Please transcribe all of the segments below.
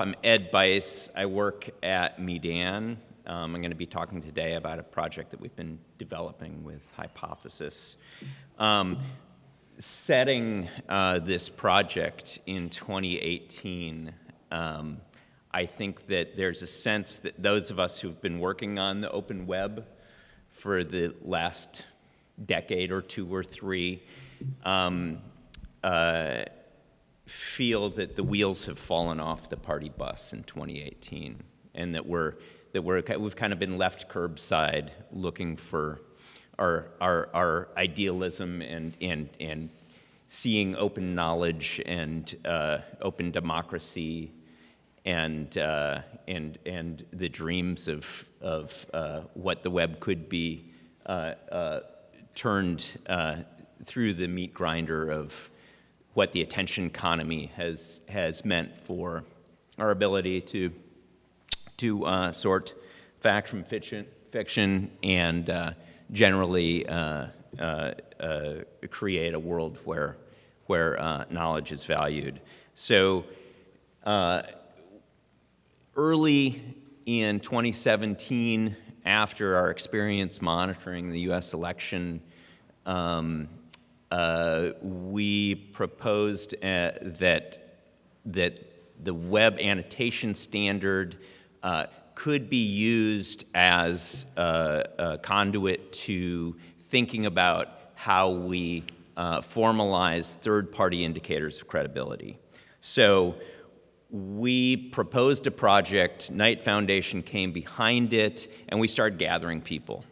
I'm Ed Bice. I work at Meedan. I'm going to be talking today about a project that we've been developing with Hypothesis. Setting this project in 2018, I think that there's a sense that those of us who've been working on the open web for the last decade or two or three feel that the wheels have fallen off the party bus in 2018, and that we've kind of been left curbside looking for our idealism and seeing open knowledge and open democracy and the dreams of what the web could be turned through the meat grinder of what the attention economy has meant for our ability to sort fact from fiction and generally create a world where knowledge is valued. So early in 2017, after our experience monitoring the U.S. election, we proposed that the web annotation standard could be used as a conduit to thinking about how we formalize third-party indicators of credibility. So we proposed a project, Knight Foundation came behind it, and we started gathering people.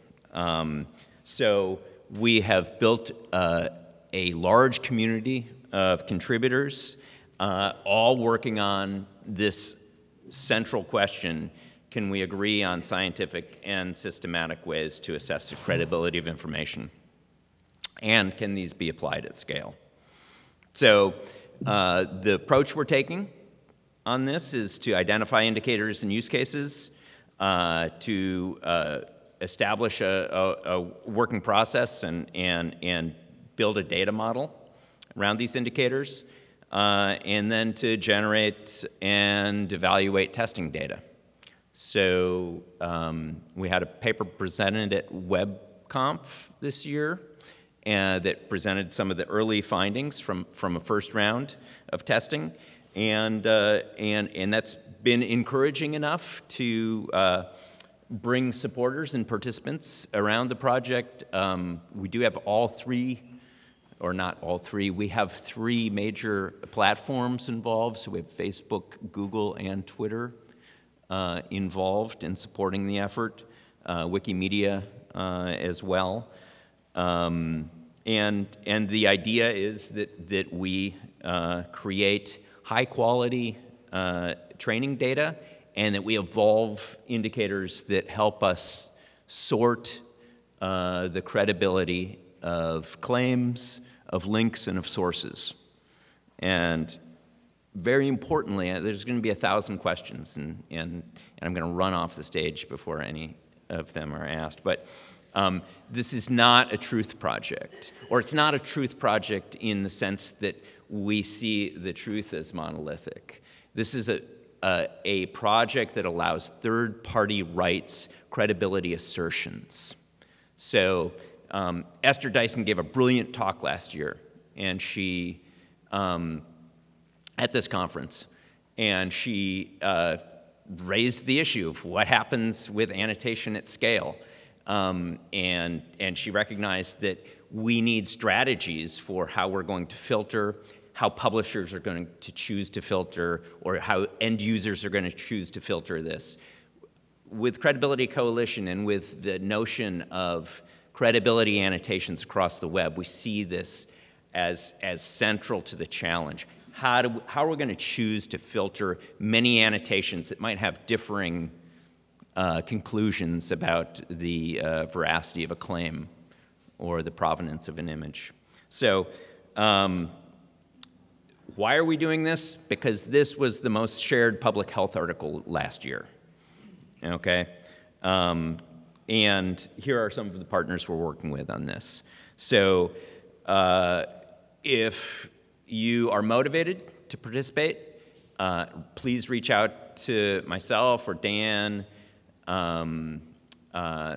So we have built a large community of contributors, all working on this central question: can we agree on scientific and systematic ways to assess the credibility of information? And can these be applied at scale? So the approach we're taking on this is to identify indicators and use cases, to establish a working process and build a data model around these indicators, and then to generate and evaluate testing data. So we had a paper presented at WebConf this year that presented some of the early findings from a first round of testing, and that's been encouraging enough to bring supporters and participants around the project. We do have all three, or not all three, we have three major platforms involved. So we have Facebook, Google, and Twitter involved in supporting the effort, Wikimedia as well, and the idea is that we create high quality training data, and that we evolve indicators that help us sort the credibility of claims, of links, and of sources. And very importantly, there's going to be 1,000 questions, and I'm going to run off the stage before any of them are asked. But this is not a truth project, or it's not a truth project in the sense that we see the truth as monolithic. This is a project that allows third-party rights credibility assertions. So Esther Dyson gave a brilliant talk last year, and she at this conference, and she raised the issue of what happens with annotation at scale, and she recognized that we need strategies for how we're going to filter, how publishers are going to choose to filter, or how end users are going to choose to filter this. With Credibility Coalition and with the notion of credibility annotations across the web, we see this as central to the challenge. How are we going to choose to filter many annotations that might have differing conclusions about the veracity of a claim or the provenance of an image? So why are we doing this? Because this was the most shared public health article last year, okay? And here are some of the partners we're working with on this. So if you are motivated to participate, Please reach out to myself or Dan.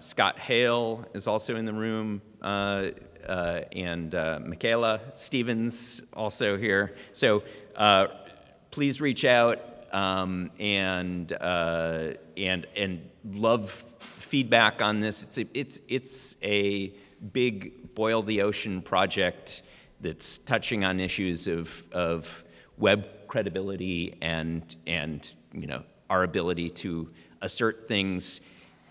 Scott Hale is also in the room, and Michaela Stevens also here. So please reach out and love feedback on this. It's a big boil the ocean project that's touching on issues of web credibility and you know, our ability to assert things.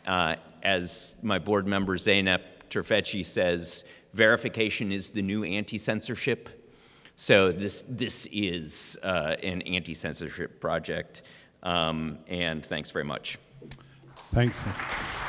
As my board member Zeynep Tufekci says, verification is the new anti-censorship. So this is an anti-censorship project, and thanks very much. Thanks.